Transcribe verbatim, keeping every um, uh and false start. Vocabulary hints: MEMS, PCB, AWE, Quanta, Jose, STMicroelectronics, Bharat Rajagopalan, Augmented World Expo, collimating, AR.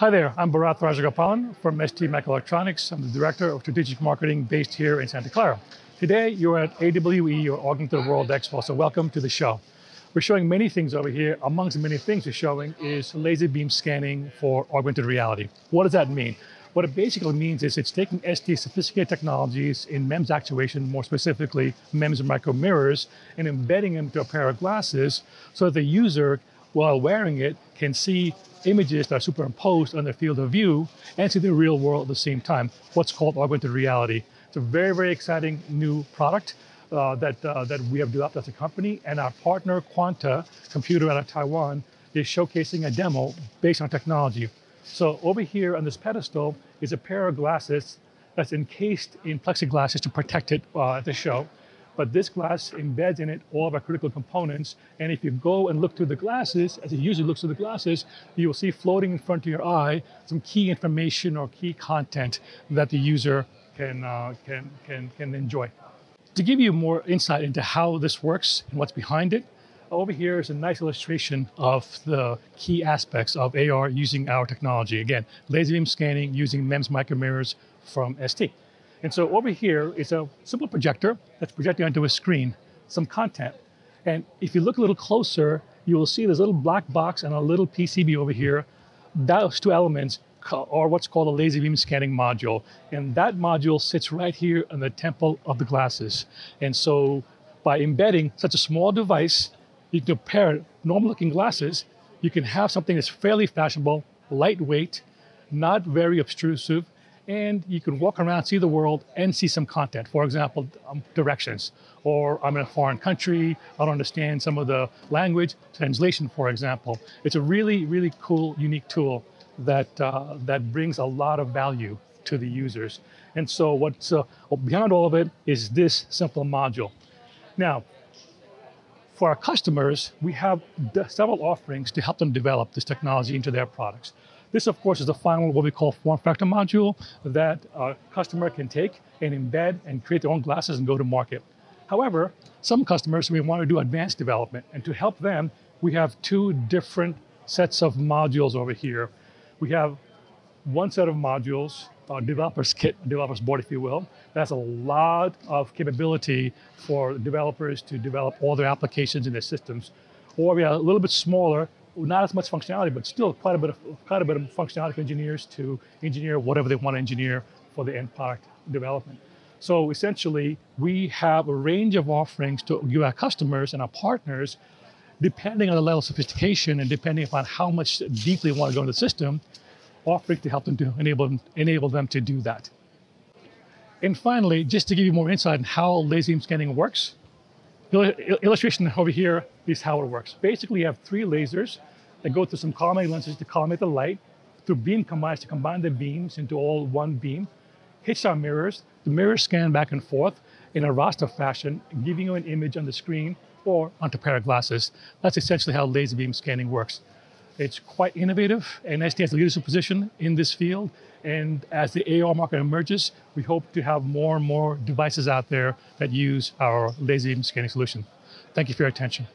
Hi there, I'm Bharat Rajagopalan from STMicroelectronics. I'm the Director of Strategic Marketing based here in Santa Clara. Today, you're at A W E, or Augmented World Expo, so welcome to the show. We're showing many things over here. Amongst the many things we're showing is laser beam scanning for augmented reality. What does that mean? What it basically means is it's taking S T's sophisticated technologies in MEMS actuation, more specifically MEMS micro mirrors, and embedding them to a pair of glasses so that the user, while wearing it, can see images that are superimposed on their field of view and see the real world at the same time, what's called augmented reality. It's a very, very exciting new product uh, that, uh, that we have developed as a company, and our partner, Quanta, computer out of Taiwan, is showcasing a demo based on technology. So over here on this pedestal is a pair of glasses that's encased in plexiglasses to protect it uh, at the show. But this glass embeds in it all of our critical components. And if you go and look through the glasses, as a user looks through the glasses, you will see floating in front of your eye some key information or key content that the user can, uh, can, can, can enjoy. To give you more insight into how this works and what's behind it, over here is a nice illustration of the key aspects of A R using our technology. Again, laser beam scanning using MEMS micromirrors from S T. And so over here is a simple projector that's projecting onto a screen some content. And if you look a little closer, you will see this little black box and a little P C B over here. Those two elements are what's called a laser beam scanning module. And that module sits right here in the temple of the glasses. And so by embedding such a small device, you can pair normal looking glasses, you can have something that's fairly fashionable, lightweight, not very obtrusive, and you can walk around, see the world, and see some content. For example, um, directions, or I'm in a foreign country, I don't understand some of the language, translation, for example. It's a really, really cool, unique tool that, uh, that brings a lot of value to the users. And so what's uh, beyond all of it is this simple module. Now, for our customers, we have several offerings to help them develop this technology into their products. This, of course, is the final, what we call, form factor module that a customer can take and embed and create their own glasses and go to market. However, some customers may want to do advanced development, and to help them, we have two different sets of modules over here. We have one set of modules, a developer's kit, a developer's board, if you will, that has a lot of capability for developers to develop all their applications in their systems. Or we have a little bit smaller, not as much functionality, but still quite a bit of, quite a bit of functionality for engineers to engineer whatever they want to engineer for the end product development. So essentially, we have a range of offerings to give our customers and our partners, depending on the level of sophistication and depending upon how much deeply they want to go into the system, offering to help them to enable them, enable them to do that. And finally, just to give you more insight on how laser beam scanning works, illustration over here is how it works. Basically, you have three lasers that go through some collimating lenses to collimate the light, through beam combines to combine the beams into all one beam, hits our mirrors, the mirrors scan back and forth in a raster fashion, giving you an image on the screen or onto a pair of glasses. That's essentially how laser beam scanning works. It's quite innovative, and S T has a leadership position in this field. And as the A R market emerges, we hope to have more and more devices out there that use our laser beam scanning solution. Thank you for your attention.